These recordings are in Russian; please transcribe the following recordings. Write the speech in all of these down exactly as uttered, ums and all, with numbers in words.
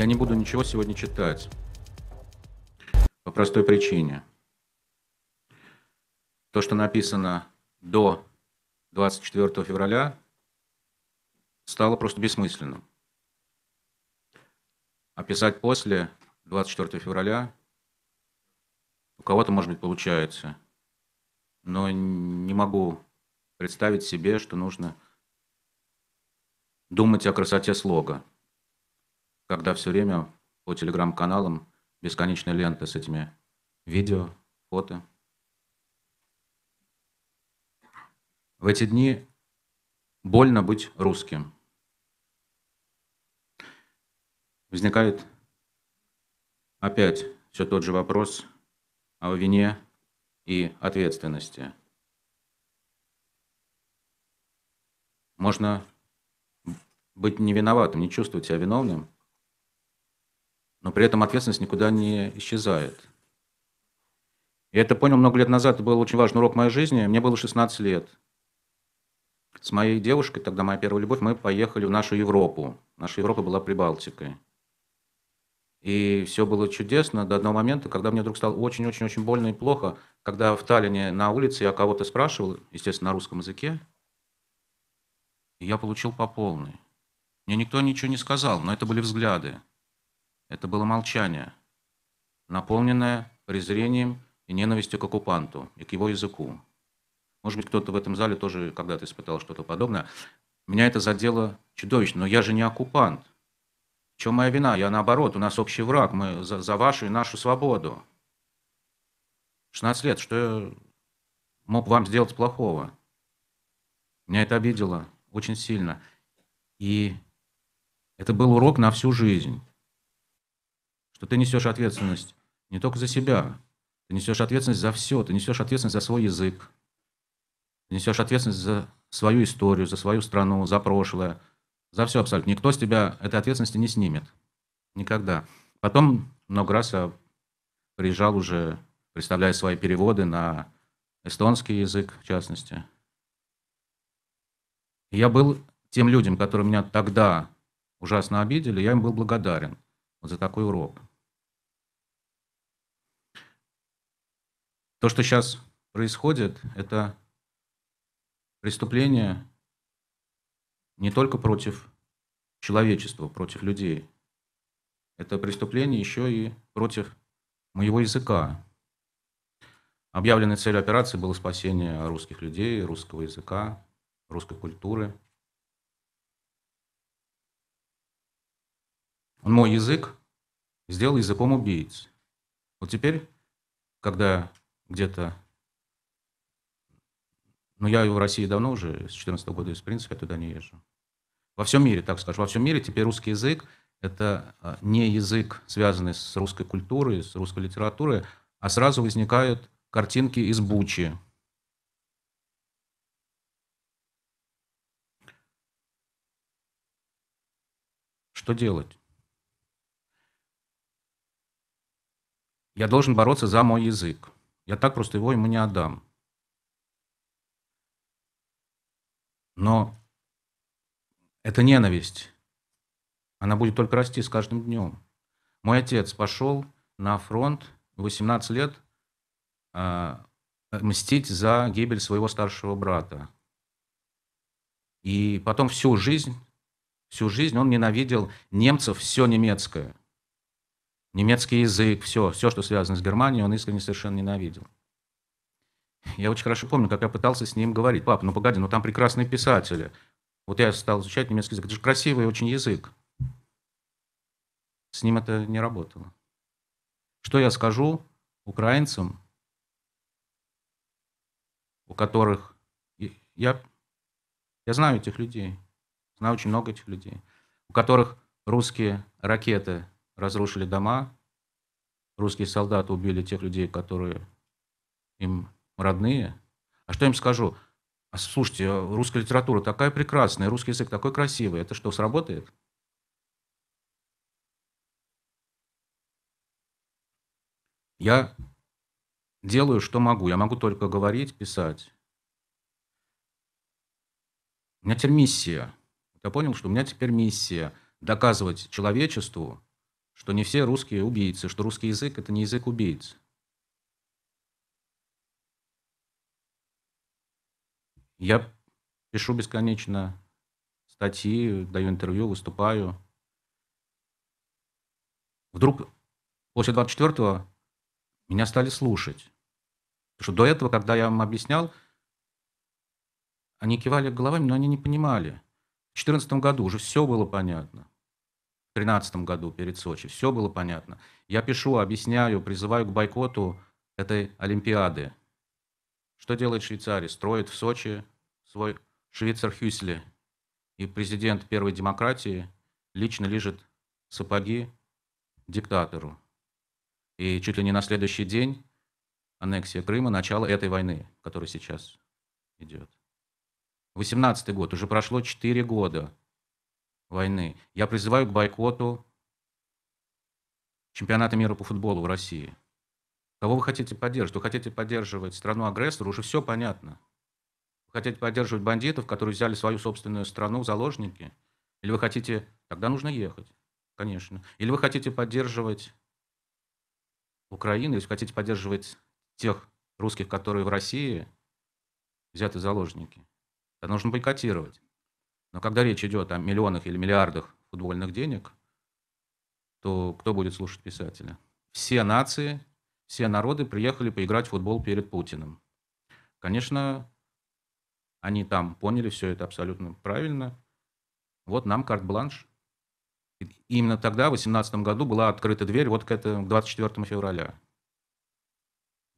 Я не буду ничего сегодня читать. По простой причине. То, что написано до двадцать четвёртого февраля, стало просто бессмысленным. А писать после двадцать четвёртого февраля у кого-то, может быть, получается. Но не могу представить себе, что нужно думать о красоте слога, когда все время по телеграм-каналам бесконечная лента с этими видео, фото. В эти дни больно быть русским. Возникает опять все тот же вопрос о вине и ответственности. Можно быть не виноватым, не чувствовать себя виновным, но при этом ответственность никуда не исчезает. Я это понял много лет назад, это был очень важный урок моей жизни. Мне было шестнадцать лет. С моей девушкой, тогда моя первая любовь, мы поехали в нашу Европу. Наша Европа была Прибалтикой. И все было чудесно до одного момента, когда мне вдруг стало очень-очень-очень больно и плохо, когда в Таллине на улице я кого-то спрашивал, естественно, на русском языке, и я получил по полной. Мне никто ничего не сказал, но это были взгляды. Это было молчание, наполненное презрением и ненавистью к оккупанту и к его языку. Может быть, кто-то в этом зале тоже когда-то испытал что-то подобное. Меня это задело чудовищно, но я же не оккупант. В чем моя вина? Я наоборот, у нас общий враг, мы за, за вашу и нашу свободу. шестнадцать лет, что я мог вам сделать плохого? Меня это обидело очень сильно. И это был урок на всю жизнь, что ты несешь ответственность не только за себя, ты несешь ответственность за все, ты несешь ответственность за свой язык, ты несешь ответственность за свою историю, за свою страну, за прошлое, за все абсолютно. Никто с тебя этой ответственности не снимет. Никогда. Потом много раз я приезжал уже, представляя свои переводы на эстонский язык, в частности. И я был тем людям, которые меня тогда ужасно обидели, я им был благодарен вот за такой урок. То, что сейчас происходит, это преступление не только против человечества, против людей. Это преступление еще и против моего языка. Объявленной целью операции было спасение русских людей, русского языка, русской культуры. Он мой язык сделал языком убийц. Вот теперь, когда где-то... Но я в России давно уже, с две тысячи четырнадцатого года, из принципа, я туда не езжу. Во всем мире, так скажу, во всем мире теперь русский язык – это не язык, связанный с русской культурой, с русской литературой, а сразу возникают картинки из Бучи. Что делать? Я должен бороться за мой язык. Я так просто его ему не отдам. Но эта ненависть, она будет только расти с каждым днем. Мой отец пошел на фронт в восемнадцать лет э, мстить за гибель своего старшего брата. И потом всю жизнь, всю жизнь он ненавидел немцев, все немецкое. Немецкий язык, все, все, что связано с Германией, он искренне совершенно ненавидел. Я очень хорошо помню, как я пытался с ним говорить. Папа, ну погоди, ну там прекрасные писатели. Вот я стал изучать немецкий язык. Это же красивый очень язык. С ним это не работало. Что я скажу украинцам, у которых... Я, я знаю этих людей. Знаю очень много этих людей. У которых русские ракеты разрушили дома. Русские солдаты убили тех людей, которые им... родные. А что я им скажу? Слушайте, русская литература такая прекрасная, русский язык такой красивый. Это что, сработает? Я делаю, что могу. Я могу только говорить, писать. У меня теперь миссия. Я понял, что у меня теперь миссия доказывать человечеству, что не все русские убийцы, что русский язык – это не язык убийц. Я пишу бесконечно статьи, даю интервью, выступаю. Вдруг после двадцать четвёртого меня стали слушать. Потому что до этого, когда я им объяснял, они кивали головами, но они не понимали. В две тысячи четырнадцатом году уже все было понятно. В две тысячи тринадцатом году, перед Сочи, все было понятно. Я пишу, объясняю, призываю к бойкоту этой Олимпиады. Что делает Швейцария? Строит в Сочи свой Швейцар-Хюсли. И президент первой демократии лично лижет сапоги диктатору. И чуть ли не на следующий день аннексия Крыма, начало этой войны, которая сейчас идет. восемнадцатый год, уже прошло четыре года войны. Я призываю к бойкоту чемпионата мира по футболу в России. Кого вы хотите поддерживать? Вы хотите поддерживать страну-агрессора? Уже все понятно. Вы хотите поддерживать бандитов, которые взяли свою собственную страну в заложники? Или вы хотите... Тогда нужно ехать, конечно. Или вы хотите поддерживать Украину, или вы хотите поддерживать тех русских, которые в России взяты в заложники? Это нужно бойкотировать. Но когда речь идет о миллионах или миллиардах футбольных денег, то кто будет слушать писателя? Все нации... Все народы приехали поиграть в футбол перед Путиным. Конечно, они там поняли все это абсолютно правильно. Вот нам карт-бланш. И именно тогда, в две тысячи восемнадцатом году, была открыта дверь вот к этому двадцать четвёртому февраля.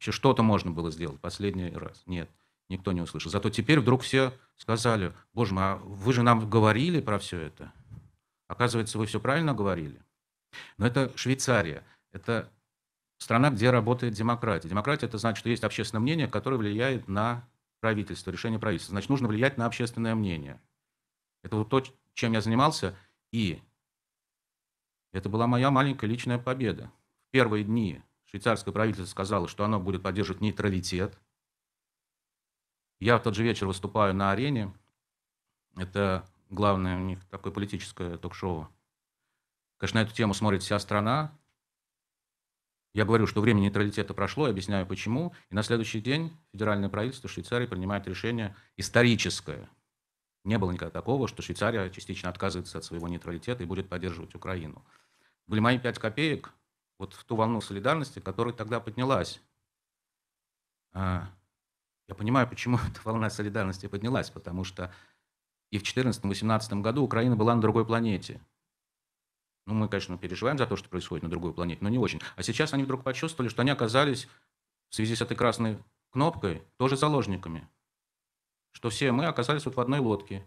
Еще что-то можно было сделать последний раз. Нет, никто не услышал. Зато теперь вдруг все сказали: боже мой, а вы же нам говорили про все это. Оказывается, вы все правильно говорили. Но это Швейцария. Это... страна, где работает демократия. Демократия – это значит, что есть общественное мнение, которое влияет на правительство, решение правительства. Значит, нужно влиять на общественное мнение. Это вот то, чем я занимался, и это была моя маленькая личная победа. В первые дни швейцарское правительство сказало, что оно будет поддерживать нейтралитет. Я в тот же вечер выступаю на арене. Это главное у них такое политическое ток-шоу. Конечно, на эту тему смотрит вся страна. Я говорю, что время нейтралитета прошло, объясняю почему. И на следующий день федеральное правительство Швейцарии принимает решение историческое. Не было никогда такого, что Швейцария частично отказывается от своего нейтралитета и будет поддерживать Украину. Были мои пять копеек вот в ту волну солидарности, которая тогда поднялась. Я понимаю, почему эта волна солидарности поднялась, потому что и в две тысячи четырнадцатом — две тысячи восемнадцатом году Украина была на другой планете. Ну, мы, конечно, переживаем за то, что происходит на другой планете, но не очень. А сейчас они вдруг почувствовали, что они оказались в связи с этой красной кнопкой тоже заложниками. Что все мы оказались вот в одной лодке.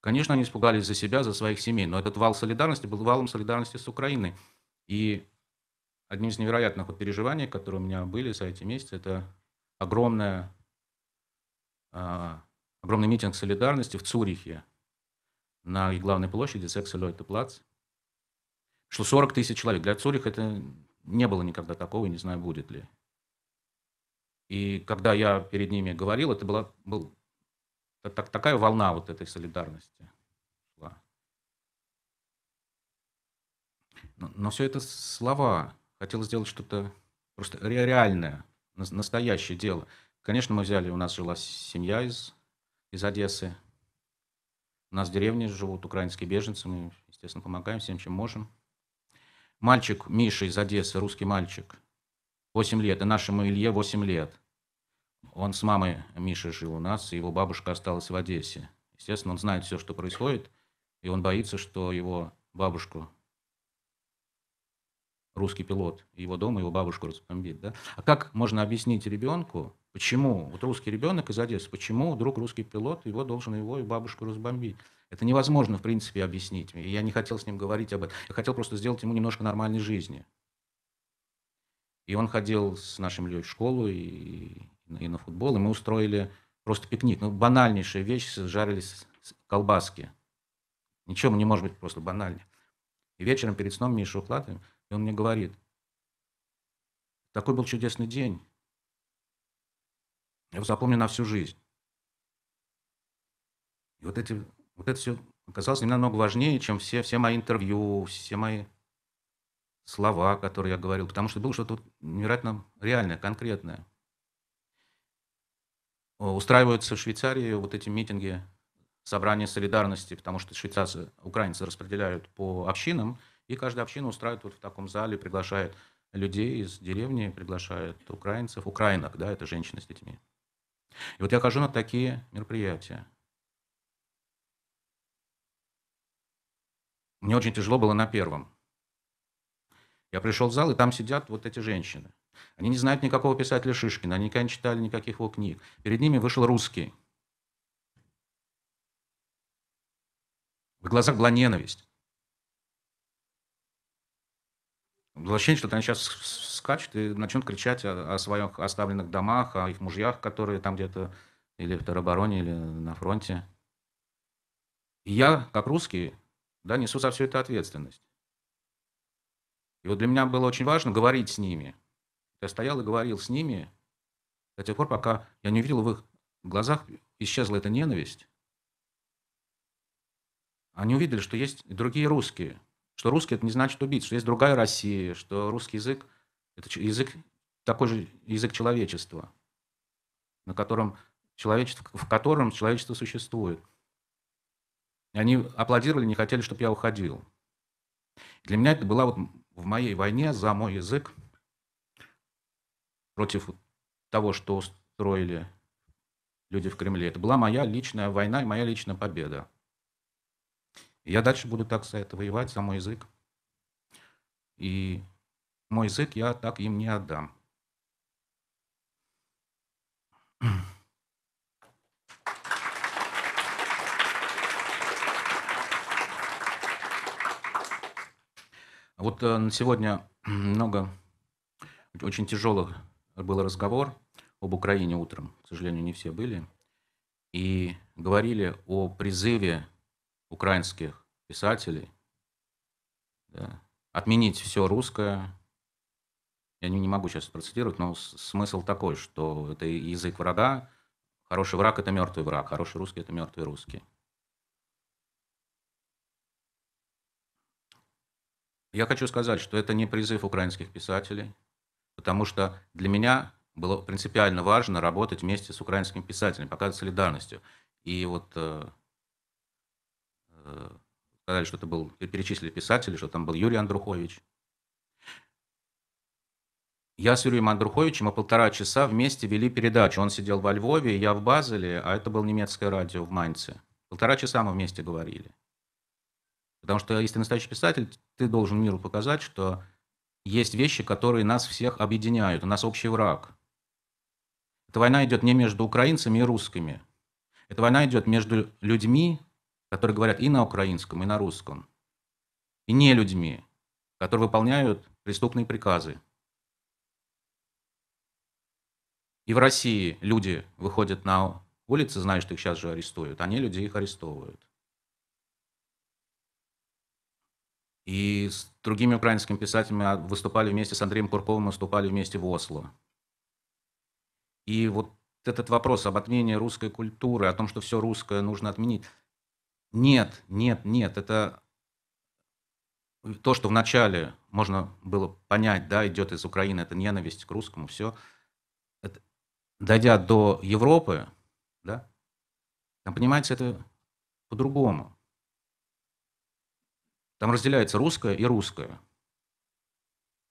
Конечно, они испугались за себя, за своих семей, но этот вал солидарности был валом солидарности с Украиной. И одним из невероятных вот переживаний, которые у меня были за эти месяцы, это огромная, а, огромный митинг солидарности в Цюрихе на главной площади Секс Лойта-Плац. Что сорок тысяч человек. Для Цюриха это не было никогда такого, и не знаю, будет ли. И когда я перед ними говорил, это была был, так, такая волна вот этой солидарности. Но, но все это слова. Хотел сделать что-то просто реальное, настоящее дело. Конечно, мы взяли, у нас жила семья из, из Одессы. У нас в деревне живут украинские беженцы, мы, естественно, помогаем всем, чем можем. Мальчик Миша из Одессы, русский мальчик, восемь лет, и нашему Илье восемь лет. Он с мамой Миши жил у нас, и его бабушка осталась в Одессе. Естественно, он знает все, что происходит, и он боится, что его бабушку, русский пилот, его дома, его бабушку разбомбит. Да? А как можно объяснить ребенку, почему, вот русский ребенок из Одессы, почему вдруг русский пилот, его должен его и бабушку разбомбить? Это невозможно, в принципе, объяснить. И я не хотел с ним говорить об этом. Я хотел просто сделать ему немножко нормальной жизни. И он ходил с нашим Ильей в школу и, и на футбол, и мы устроили просто пикник. Ну, банальнейшая вещь, жарились колбаски. Ничего не может быть просто банальнее. И вечером перед сном Мишу укладываем, и он мне говорит: такой был чудесный день. Я его запомню на всю жизнь. И вот эти... Вот это все оказалось немного важнее, чем все, все мои интервью, все мои слова, которые я говорил, потому что было что-то невероятно реальное, конкретное. Устраиваются в Швейцарии вот эти митинги, собрания солидарности, потому что швейцарцы, украинцы распределяют по общинам, и каждая община устраивает вот в таком зале, приглашает людей из деревни, приглашает украинцев, украинок, да, это женщины с детьми. И вот я хожу на такие мероприятия. Мне очень тяжело было на первом. Я пришел в зал, и там сидят вот эти женщины. Они не знают никакого писателя Шишкина, они никогда не читали никаких его книг. Перед ними вышел русский. В глазах была ненависть. Было ощущение, что они сейчас скачут и начнут кричать о, о своих оставленных домах, о их мужьях, которые там где-то или в теробороне, или на фронте. И я, как русский, да, несу за всю эту ответственность. И вот для меня было очень важно говорить с ними. Я стоял и говорил с ними до тех пор, пока я не увидел в их глазах, исчезла эта ненависть. Они увидели, что есть и другие русские. Что русский — это не значит убить, что есть другая Россия, что русский язык — это язык, такой же язык человечества, на котором человечество, в котором человечество существует. И они аплодировали, не хотели, чтобы я уходил. Для меня это была вот в моей войне за мой язык против того, что устроили люди в Кремле. Это была моя личная война и моя личная победа. Я дальше буду так за это воевать, за мой язык. И мой язык я так им не отдам. Вот на сегодня много, очень тяжелых был разговор об Украине утром. К сожалению, не все были. И говорили о призыве украинских писателей, да, отменить все русское. Я не, не могу сейчас процитировать, но смысл такой, что это язык врага. Хороший враг — это мертвый враг, хороший русский — это мертвый русский. Я хочу сказать, что это не призыв украинских писателей, потому что для меня было принципиально важно работать вместе с украинскими писателями, показывать солидарностью. И вот сказали, что это был, перечислили писатели, что там был Юрий Андрухович. Я с Юрием Андруховичем мы полтора часа вместе вели передачу. Он сидел во Львове, я в Базеле, а это было немецкое радио в Майнце. Полтора часа мы вместе говорили. Потому что, если ты настоящий писатель, ты должен миру показать, что есть вещи, которые нас всех объединяют, у нас общий враг. Эта война идет не между украинцами и русскими. Эта война идет между людьми, которые говорят и на украинском, и на русском, и не людьми, которые выполняют преступные приказы. И в России люди выходят на улицы, зная, что их сейчас же арестуют, а не люди их арестовывают. И с другими украинскими писателями выступали вместе, с Андреем Курковым выступали вместе в Осло. И вот этот вопрос об отмене русской культуры, о том, что все русское нужно отменить. Нет, нет, нет, это то, что вначале можно было понять, да, идет из Украины, это ненависть к русскому, все. Это, дойдя до Европы, да, там, понимаете, это по-другому. Там разделяется русское и русское.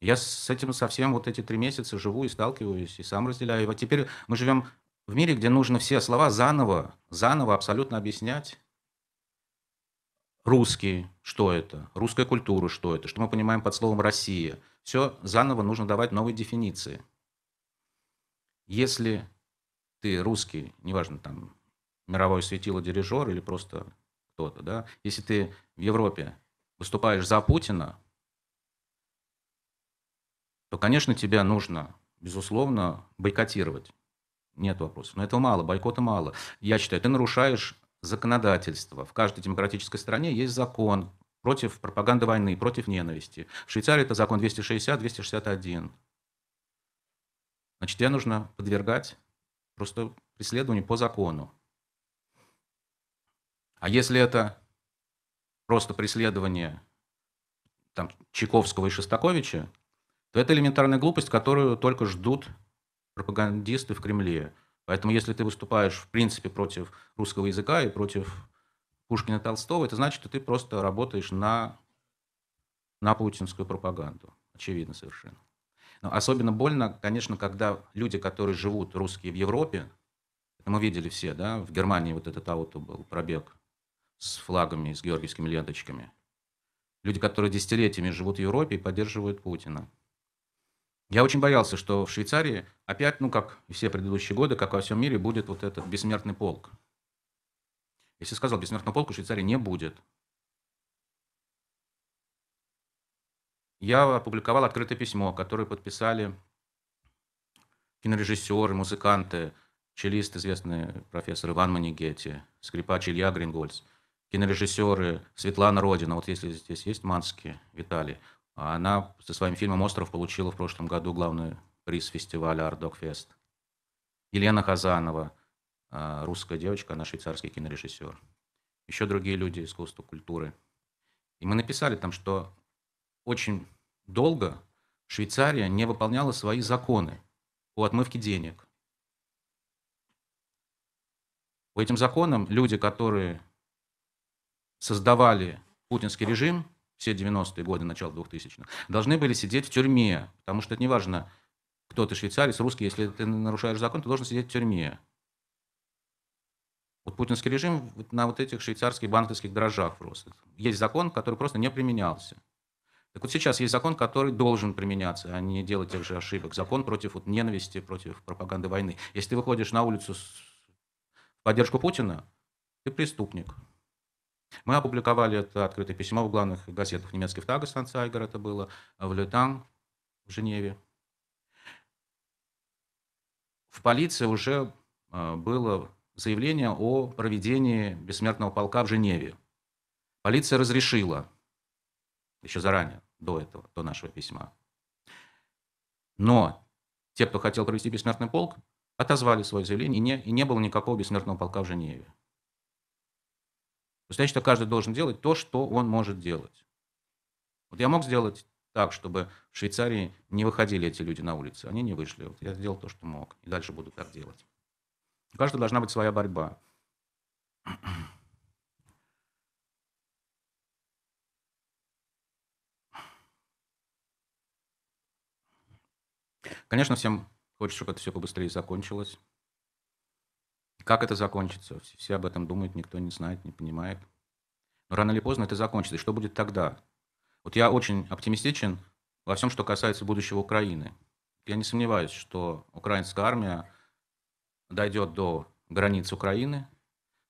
Я с этим совсем вот эти три месяца живу и сталкиваюсь, и сам разделяю. И вот теперь мы живем в мире, где нужно все слова заново, заново абсолютно объяснять. Русский, что это? Русская культура, что это? Что мы понимаем под словом «Россия»? Все заново нужно давать новые дефиниции. Если ты русский, неважно, там, мировое светило, дирижер или просто кто-то, да, если ты в Европе выступаешь за Путина, то, конечно, тебя нужно, безусловно, бойкотировать. Нет вопросов. Но этого мало, бойкота мало. Я считаю, ты нарушаешь законодательство. В каждой демократической стране есть закон против пропаганды войны, против ненависти. В Швейцарии это закон двести шестьдесят, двести шестьдесят один. Значит, тебя нужно подвергать просто преследованию по закону. А если это просто преследование там, Чайковского и Шостаковича, то это элементарная глупость, которую только ждут пропагандисты в Кремле. Поэтому если ты выступаешь, в принципе, против русского языка и против Пушкина и Толстого, это значит, что ты просто работаешь на, на путинскую пропаганду. Очевидно совершенно. Но особенно больно, конечно, когда люди, которые живут, русские, в Европе, это мы видели все, да, в Германии вот этот ауто был, пробег с флагами, с георгиевскими ленточками. Люди, которые десятилетиями живут в Европе и поддерживают Путина. Я очень боялся, что в Швейцарии опять, ну как и все предыдущие годы, как во всем мире, будет вот этот бессмертный полк. Если сказал, бессмертного полка в Швейцарии не будет. Я опубликовал открытое письмо, которое подписали кинорежиссеры, музыканты, челист, известный профессор Иван Манегетти, скрипач Илья Грингольц, кинорежиссеры Светлана Родина, вот если здесь есть Мански, Виталий, она со своим фильмом «Остров» получила в прошлом году главный приз фестиваля «Арт-Дог-фест». Елена Хазанова, русская девочка, она швейцарский кинорежиссер. Еще другие люди искусства, культуры. И мы написали там, что очень долго Швейцария не выполняла свои законы по отмывке денег. По этим законам люди, которые создавали путинский режим, все девяностые годы, начало двухтысячных, должны были сидеть в тюрьме, потому что это не важно, кто ты, швейцарец, русский, если ты нарушаешь закон, ты должен сидеть в тюрьме. Вот путинский режим на вот этих швейцарских банковских дрожжах просто. Есть закон, который просто не применялся. Так вот сейчас есть закон, который должен применяться, а не делать тех же ошибок. Закон против вот ненависти, против пропаганды войны. Если ты выходишь на улицу в поддержку Путина, ты преступник. Мы опубликовали это открытое письмо в главных газетах немецких, в Тагес-Анцайгер это было, в Лютан, в Женеве. В полиции уже было заявление о проведении бессмертного полка в Женеве. Полиция разрешила, еще заранее, до этого, до нашего письма. Но те, кто хотел провести бессмертный полк, отозвали свое заявление, и не, и не было никакого бессмертного полка в Женеве. То есть, значит, каждый должен делать то, что он может делать. Вот я мог сделать так, чтобы в Швейцарии не выходили эти люди на улицы. Они не вышли. Вот я сделал то, что мог. И дальше буду так делать. У каждого должна быть своя борьба. Конечно, всем хочется, чтобы это все побыстрее закончилось. Как это закончится? Все об этом думают, никто не знает, не понимает. Но рано или поздно это закончится. И что будет тогда? Вот я очень оптимистичен во всем, что касается будущего Украины. Я не сомневаюсь, что украинская армия дойдет до границ Украины,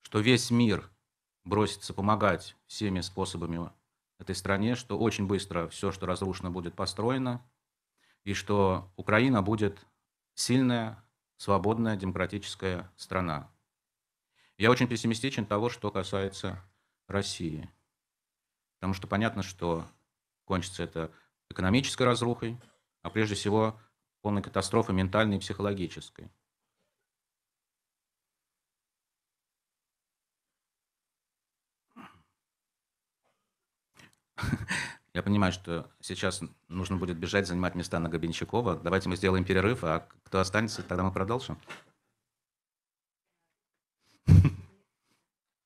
что весь мир бросится помогать всеми способами этой стране, что очень быстро все, что разрушено, будет построено, и что Украина будет сильная, свободная, демократическая страна. Я очень пессимистичен того, что касается России. Потому что понятно, что кончится это экономической разрухой, а прежде всего полной катастрофой ментальной и психологической. Я понимаю, что сейчас нужно будет бежать, занимать места на Габенщикова. Давайте мы сделаем перерыв, а кто останется, тогда мы продолжим.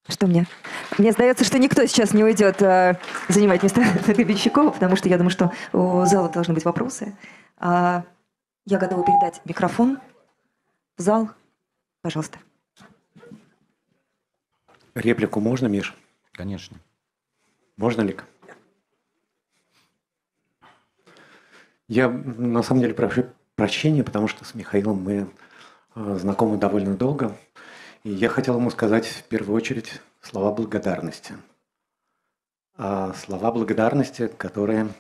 Что мне? Мне сдается, что никто сейчас не уйдет а, занимать места на Габенщикова, потому что я думаю, что у зала должны быть вопросы. А, я готова передать микрофон в зал. Пожалуйста. Реплику можно, Миш? Конечно. Можно, Лика? Я, на самом деле, прошу прощения, потому что с Михаилом мы знакомы довольно долго. И я хотел ему сказать в первую очередь слова благодарности. А слова благодарности, которые,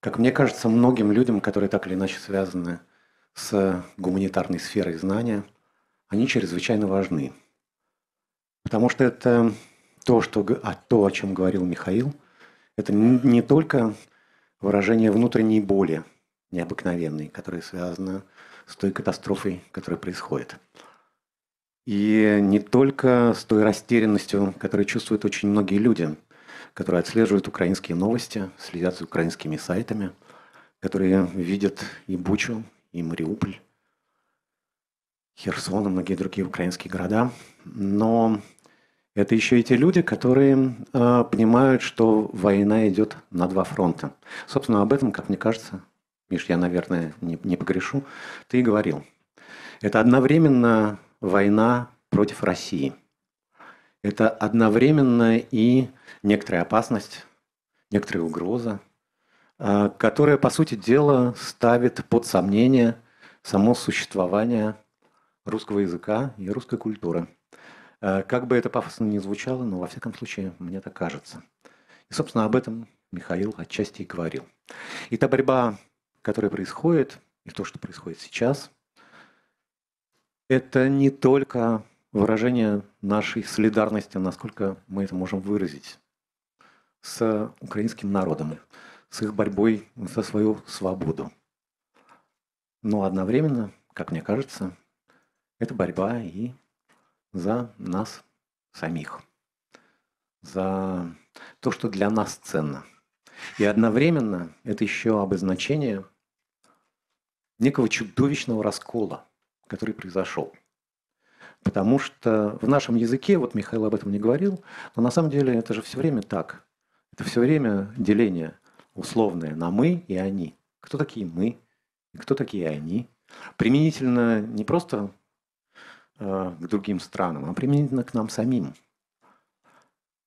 как мне кажется, многим людям, которые так или иначе связаны с гуманитарной сферой знания, они чрезвычайно важны. Потому что это то, что, а то, о чем говорил Михаил, это не только выражение внутренней боли, необыкновенной, которая связана с той катастрофой, которая происходит. И не только с той растерянностью, которую чувствуют очень многие люди, которые отслеживают украинские новости, следят за украинскими сайтами, которые видят и Бучу, и Мариуполь, Херсон и многие другие украинские города. Но это еще и те люди, которые э, понимают, что война идет на два фронта. Собственно, об этом, как мне кажется, Миш, я, наверное, не, не погрешу, ты и говорил. Это одновременно война против России. Это одновременно и некоторая опасность, некоторая угроза, которая, по сути дела, ставит под сомнение само существование русского языка и русской культуры. Как бы это пафосно ни звучало, но, во всяком случае, мне так кажется. И, собственно, об этом Михаил отчасти и говорил. И та борьба, которая происходит, и то, что происходит сейчас, это не только выражение нашей солидарности, насколько мы это можем выразить, с украинским народом, с их борьбой за свою свободу. Но одновременно, как мне кажется, это борьба и за нас самих, за то, что для нас ценно. И одновременно это еще обозначение некого чудовищного раскола, который произошел. Потому что в нашем языке, вот Михаил об этом не говорил, но на самом деле это же все время так. Это все время деление условное на «мы» и «они». Кто такие «мы» и кто такие «они». Применительно не просто э, к другим странам, а применительно к нам самим.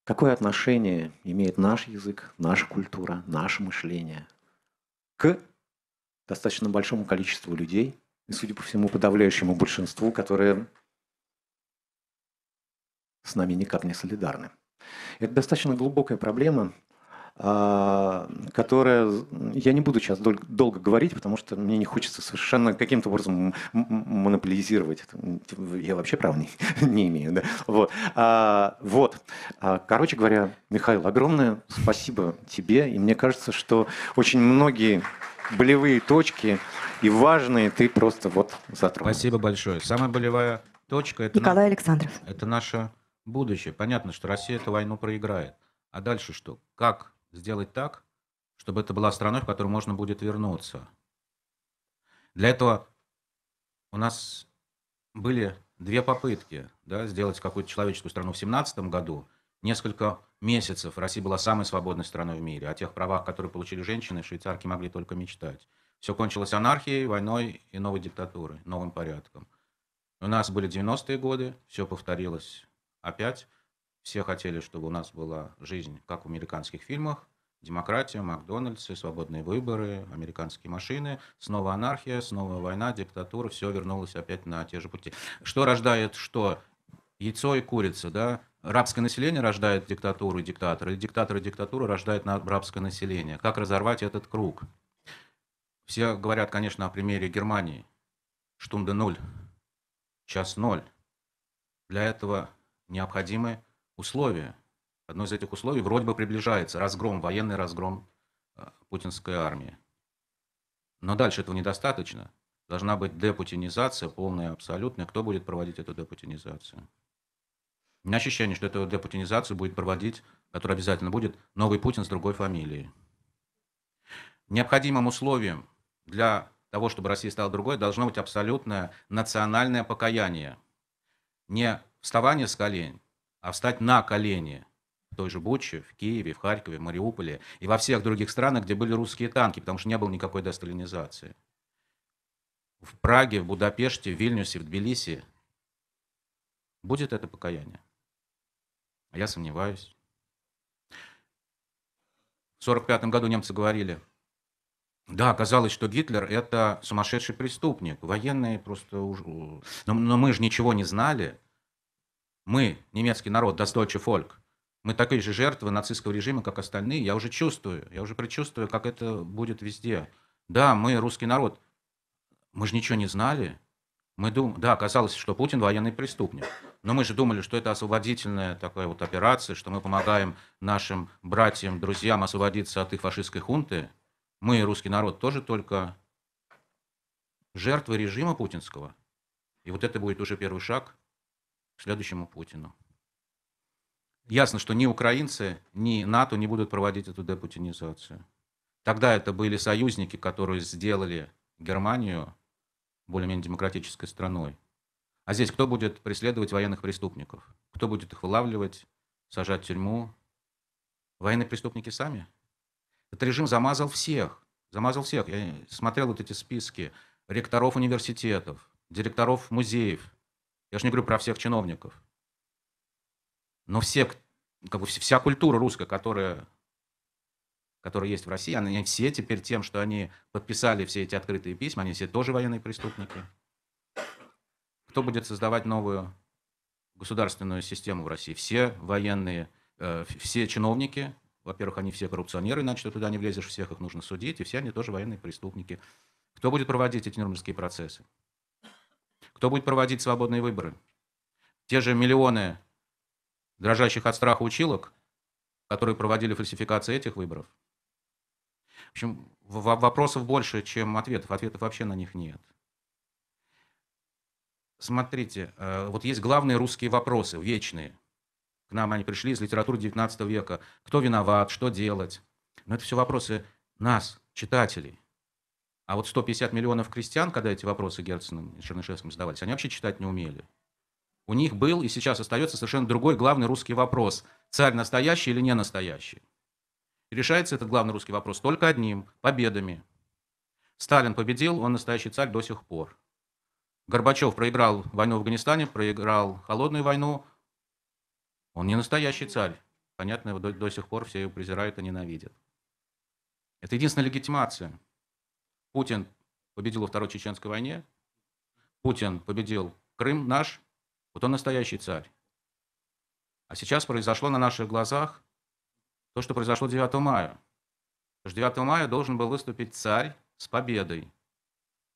Какое отношение имеет наш язык, наша культура, наше мышление к достаточно большому количеству людей, и, судя по всему, подавляющему большинству, которые с нами никак не солидарны. Это достаточно глубокая проблема, которая... Я не буду сейчас дол- долго говорить, потому что мне не хочется совершенно каким-то образом монополизировать. Я вообще права не, не имею. Да? Вот. А, вот. А, короче говоря, Михаил, огромное спасибо тебе. И мне кажется, что очень многие... болевые точки и важные ты просто вот затронул. Спасибо большое. Самая болевая точка — это Николай на... Александров. Это наше будущее. Понятно, что Россия эту войну проиграет. А дальше что? Как сделать так, чтобы это была страной, в которую можно будет вернуться? Для этого у нас были две попытки, да, сделать какую-то человеческую страну в семнадцатом году. Несколько месяцев Россия была самой свободной страной в мире. О тех правах, которые получили женщины, швейцарки могли только мечтать. Все кончилось анархией, войной и новой диктатурой, новым порядком. У нас были девяностые годы, все повторилось опять. Все хотели, чтобы у нас была жизнь, как в американских фильмах. Демократия, Макдональдсы, свободные выборы, американские машины. Снова анархия, снова война, диктатура. Все вернулось опять на те же пути. Что рождает что? Яйцо и курица, да? Рабское население рождает диктатуру и диктатора, и диктатор и диктатура рождает рабское население. Как разорвать этот круг? Все говорят, конечно, о примере Германии. Штунда ноль, час ноль. Для этого необходимы условия. Одно из этих условий вроде бы приближается. Разгром, военный разгром путинской армии. Но дальше этого недостаточно. Должна быть депутинизация, полная, абсолютная. Кто будет проводить эту депутинизацию? У меня ощущение, что эту депутинизацию будет проводить, которая обязательно будет, новый Путин с другой фамилией. Необходимым условием для того, чтобы Россия стала другой, должно быть абсолютное национальное покаяние. Не вставание с колен, а встать на колени. В той же Буче, в Киеве, в Харькове, в Мариуполе и во всех других странах, где были русские танки, потому что не было никакой десталинизации. В Праге, в Будапеште, в Вильнюсе, в Тбилиси. Будет это покаяние? А я сомневаюсь. В сорок пятом году немцы говорили, да, оказалось, что Гитлер — это сумасшедший преступник, военные просто... Но, но мы же ничего не знали. Мы, немецкий народ, das deutsche Volk, мы такие же жертвы нацистского режима, как остальные. Я уже чувствую, я уже предчувствую, как это будет везде. Да, мы, русский народ, мы же ничего не знали. Мы дум... Да, оказалось, что Путин военный преступник. Но мы же думали, что это освободительная такая вот операция, что мы помогаем нашим братьям, друзьям освободиться от их фашистской хунты. Мы, русский народ, тоже только жертвы режима путинского. И вот это будет уже первый шаг к следующему Путину. Ясно, что ни украинцы, ни НАТО не будут проводить эту депутинизацию. Тогда это были союзники, которые сделали Германию более-менее демократической страной. А здесь кто будет преследовать военных преступников? Кто будет их вылавливать, сажать в тюрьму? Военные преступники сами? Этот режим замазал всех. Замазал всех. Я смотрел вот эти списки ректоров университетов, директоров музеев. Я же не говорю про всех чиновников. Но все, как бы, вся культура русская, которая, которая есть в России, они все теперь тем, что они подписали все эти открытые письма, они все тоже военные преступники. Кто будет создавать новую государственную систему в России? Все военные, э, все чиновники. Во-первых, они все коррупционеры, иначе ты туда не влезешь, всех их нужно судить, и все они тоже военные преступники. Кто будет проводить эти нюрнбергские процессы? Кто будет проводить свободные выборы? Те же миллионы дрожащих от страха училок, которые проводили фальсификации этих выборов. В общем, вопросов больше, чем ответов. Ответов вообще на них нет. Смотрите, вот есть главные русские вопросы, вечные. К нам они пришли из литературы девятнадцатого века. Кто виноват, что делать? Но это все вопросы нас, читателей. А вот сто пятьдесят миллионов крестьян, когда эти вопросы Герценом и Чернышевским задавались, они вообще читать не умели. У них был и сейчас остается совершенно другой главный русский вопрос. Царь настоящий или не настоящий? И решается этот главный русский вопрос только одним – победами. Сталин победил, он настоящий царь до сих пор. Горбачев проиграл войну в Афганистане, проиграл холодную войну. Он не настоящий царь. Понятно, его до, до сих пор все его презирают и ненавидят. Это единственная легитимация. Путин победил во Второй Чеченской войне. Путин победил Крым наш. Вот он настоящий царь. А сейчас произошло на наших глазах то, что произошло девятого мая. девятого мая должен был выступить царь с победой.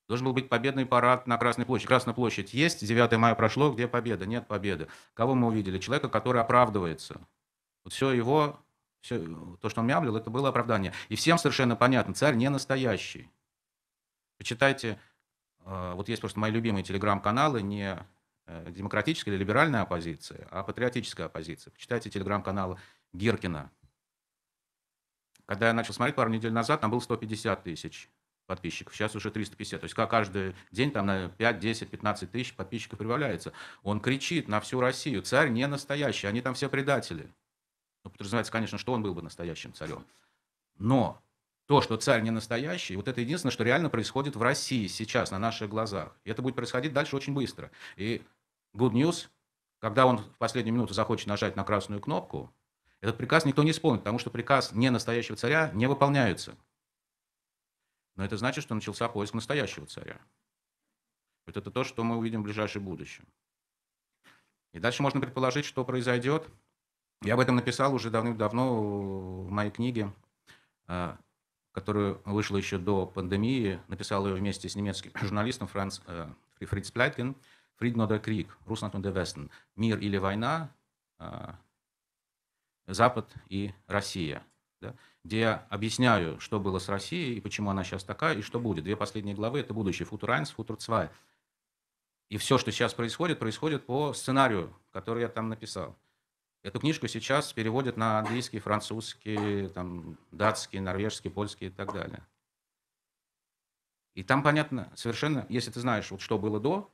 Должен был быть победный парад на Красной площади. Красная площадь есть, девятое мая прошло, где победа? Нет победы. Кого мы увидели? Человека, который оправдывается. Вот все его, все, то, что он мямлил, это было оправдание. И всем совершенно понятно, царь не настоящий. Почитайте, вот есть просто мои любимые телеграм-каналы, не демократическая или либеральная оппозиция, а патриотическая оппозиция. Почитайте телеграм-канал Гиркина. Когда я начал смотреть пару недель назад, там было сто пятьдесят тысяч. подписчиков. Сейчас уже триста пятьдесят. То есть как каждый день там на пять, десять, пятнадцать тысяч подписчиков прибавляется. Он кричит на всю Россию. Царь не настоящий. Они там все предатели. Ну, подразумевается, конечно, что он был бы настоящим царем. Но то, что царь не настоящий, вот это единственное, что реально происходит в России сейчас, на наших глазах. И это будет происходить дальше очень быстро. И good news, когда он в последнюю минуту захочет нажать на красную кнопку, этот приказ никто не исполнит, потому что приказ не настоящего царя не выполняется. Но это значит, что начался поиск настоящего царя. Вот это то, что мы увидим в ближайшем будущем. И дальше можно предположить, что произойдет. Я об этом написал уже давным-давно в моей книге, которая вышла еще до пандемии. Написал ее вместе с немецким журналистом Франц Фриц Плейткин «Frieden oder Krieg? Russland und der Westen. Мир или война? Запад и Россия». Да? Где я объясняю, что было с Россией, и почему она сейчас такая, и что будет. Две последние главы – это будущее, Футур Айнс, Футур Цвай. И все, что сейчас происходит, происходит по сценарию, который я там написал. Эту книжку сейчас переводят на английский, французский, там, датский, норвежский, польский и так далее. И там понятно совершенно, если ты знаешь, вот, что было до,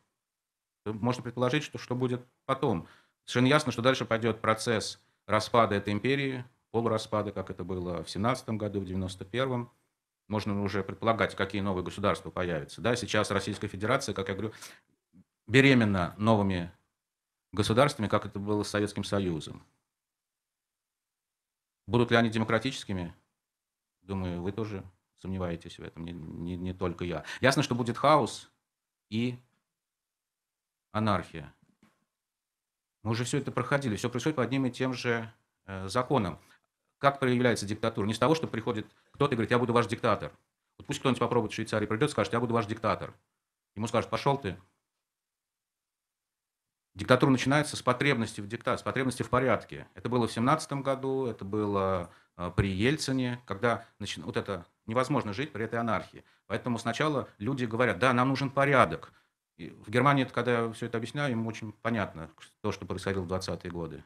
то можно предположить, что, что будет потом. Совершенно ясно, что дальше пойдет процесс распада этой империи, полураспада, как это было в семнадцатом году, в девяносто первом. Можно уже предполагать, какие новые государства появятся. Да, сейчас Российская Федерация, как я говорю, беременна новыми государствами, как это было с Советским Союзом. Будут ли они демократическими? Думаю, вы тоже сомневаетесь в этом, не, не, не только я. Ясно, что будет хаос и анархия. Мы уже все это проходили, все происходит по одним и тем же законам. Как проявляется диктатура? Не с того, что приходит кто-то и говорит, я буду ваш диктатор. Вот пусть кто-нибудь попробует в Швейцарии, придет и скажет, я буду ваш диктатор. Ему скажут, пошел ты. Диктатура начинается с потребности в диктате, с потребности в порядке. Это было в семнадцатом году, это было при Ельцине, когда начин... вот это невозможно жить при этой анархии. Поэтому сначала люди говорят, да, нам нужен порядок. И в Германии, когда я все это объясняю, им очень понятно то, что происходило в двадцатые годы.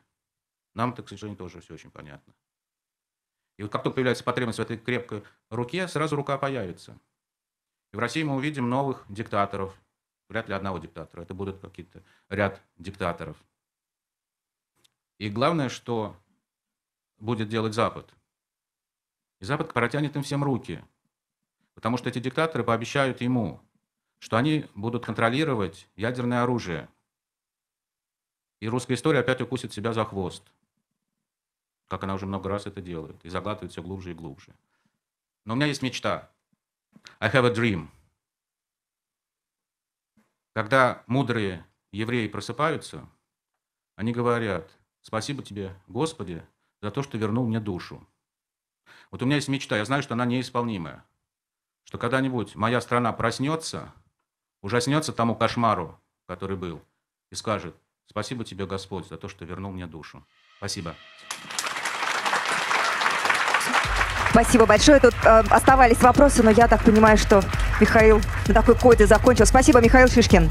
Нам-то, к сожалению, тоже все очень понятно. И вот как только появляется потребность в этой крепкой руке, сразу рука появится. И в России мы увидим новых диктаторов. Вряд ли одного диктатора. Это будут какие-то ряд диктаторов. И главное, что будет делать Запад. И Запад протянет им всем руки. Потому что эти диктаторы пообещают ему, что они будут контролировать ядерное оружие. И русская история опять укусит себя за хвост. Как она уже много раз это делает. И заглатывает все глубже и глубже. Но у меня есть мечта. I have a dream. Когда мудрые евреи просыпаются, они говорят: «Спасибо тебе, Господи, за то, что вернул мне душу». Вот у меня есть мечта, я знаю, что она неисполнимая. Что когда-нибудь моя страна проснется, ужаснется тому кошмару, который был, и скажет: «Спасибо тебе, Господь, за то, что вернул мне душу». Спасибо. Спасибо большое. Тут э, оставались вопросы, но я так понимаю, что Михаил на такой коде закончил. Спасибо, Михаил Шишкин.